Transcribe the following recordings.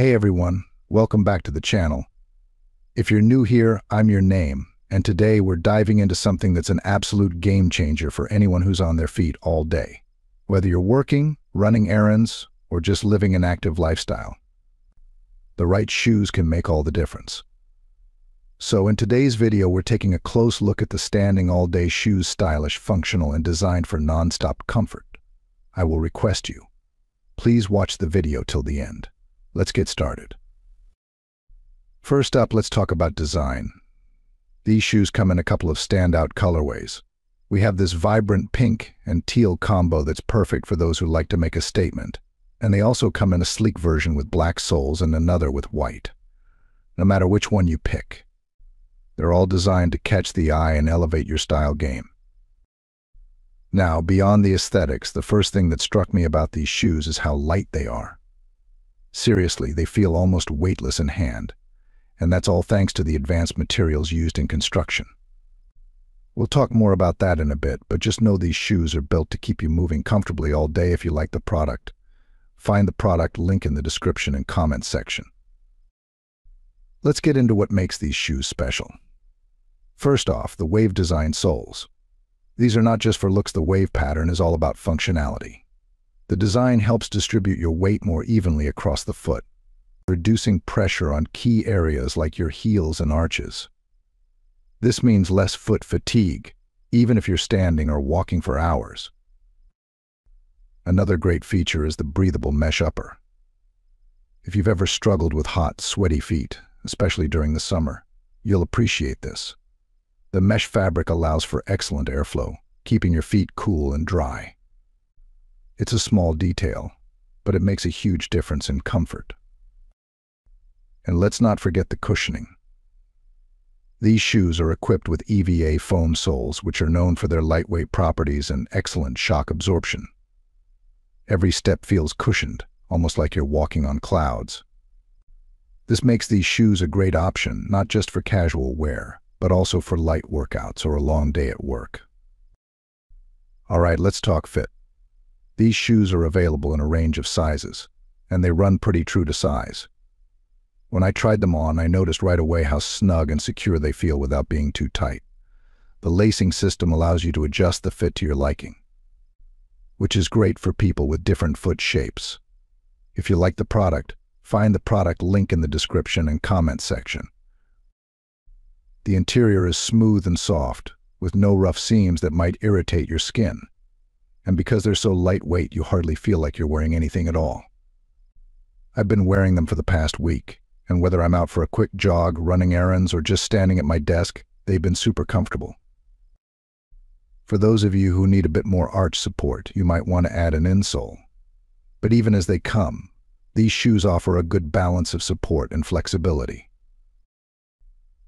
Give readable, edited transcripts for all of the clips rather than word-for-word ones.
Hey everyone, welcome back to the channel. If you're new here, I'm your name, and today we're diving into something that's an absolute game changer for anyone who's on their feet all day. Whether you're working, running errands, or just living an active lifestyle, the right shoes can make all the difference. So in today's video, we're taking a close look at the standing all-day shoes, stylish, functional, and designed for non-stop comfort. I will request you, please watch the video till the end. Let's get started. First up, let's talk about design. These shoes come in a couple of standout colorways. We have this vibrant pink and teal combo that's perfect for those who like to make a statement, and they also come in a sleek version with black soles and another with white. No matter which one you pick, they're all designed to catch the eye and elevate your style game. Now, beyond the aesthetics, the first thing that struck me about these shoes is how light they are. Seriously, they feel almost weightless in hand, and that's all thanks to the advanced materials used in construction. We'll talk more about that in a bit, but just know these shoes are built to keep you moving comfortably all day if you like the product. Find the product link in the description and comment section. Let's get into what makes these shoes special. First off, the wave design soles. These are not just for looks. The wave pattern is all about functionality. The design helps distribute your weight more evenly across the foot, reducing pressure on key areas like your heels and arches. This means less foot fatigue, even if you're standing or walking for hours. Another great feature is the breathable mesh upper. If you've ever struggled with hot, sweaty feet, especially during the summer, you'll appreciate this. The mesh fabric allows for excellent airflow, keeping your feet cool and dry. It's a small detail, but it makes a huge difference in comfort. And let's not forget the cushioning. These shoes are equipped with EVA foam soles, which are known for their lightweight properties and excellent shock absorption. Every step feels cushioned, almost like you're walking on clouds. This makes these shoes a great option, not just for casual wear, but also for light workouts or a long day at work. All right, let's talk fit. These shoes are available in a range of sizes, and they run pretty true to size. When I tried them on, I noticed right away how snug and secure they feel without being too tight. The lacing system allows you to adjust the fit to your liking, which is great for people with different foot shapes. If you like the product, find the product link in the description and comment section. The interior is smooth and soft, with no rough seams that might irritate your skin. And because they're so lightweight, you hardly feel like you're wearing anything at all. I've been wearing them for the past week, and whether I'm out for a quick jog, running errands, or just standing at my desk, they've been super comfortable. For those of you who need a bit more arch support, you might want to add an insole. But even as they come, these shoes offer a good balance of support and flexibility.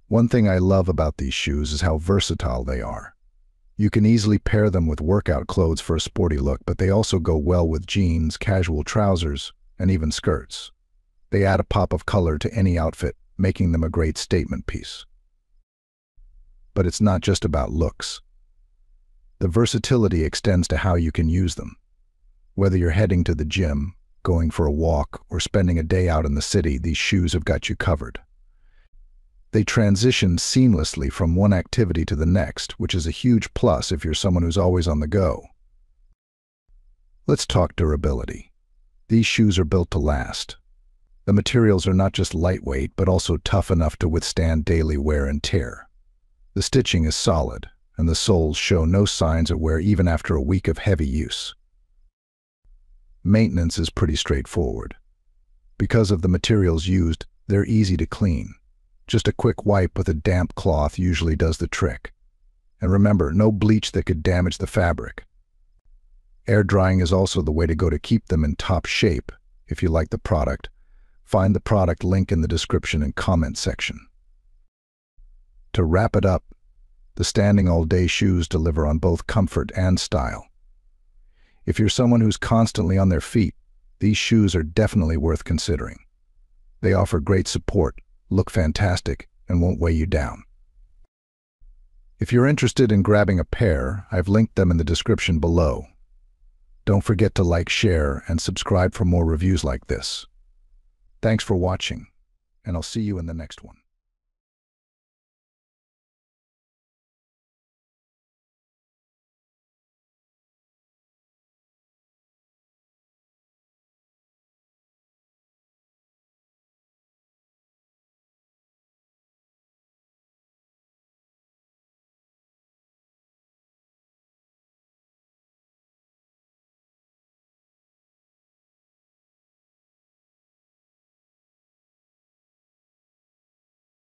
One thing I love about these shoes is how versatile they are. You can easily pair them with workout clothes for a sporty look, but they also go well with jeans, casual trousers, and even skirts. They add a pop of color to any outfit, making them a great statement piece. But it's not just about looks. The versatility extends to how you can use them. Whether you're heading to the gym, going for a walk, or spending a day out in the city, these shoes have got you covered. They transition seamlessly from one activity to the next, which is a huge plus if you're someone who's always on the go. Let's talk durability. These shoes are built to last. The materials are not just lightweight, but also tough enough to withstand daily wear and tear. The stitching is solid, and the soles show no signs of wear even after a week of heavy use. Maintenance is pretty straightforward. Because of the materials used, they're easy to clean. Just a quick wipe with a damp cloth usually does the trick. And remember, no bleach that could damage the fabric. Air drying is also the way to go to keep them in top shape. If you like the product, find the product link in the description and comment section. To wrap it up, the standing all-day shoes deliver on both comfort and style. If you're someone who's constantly on their feet, these shoes are definitely worth considering. They offer great support, look fantastic, and won't weigh you down. If you're interested in grabbing a pair, I've linked them in the description below. Don't forget to like, share, and subscribe for more reviews like this. Thanks for watching, and I'll see you in the next one.